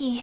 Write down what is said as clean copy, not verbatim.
Lucky.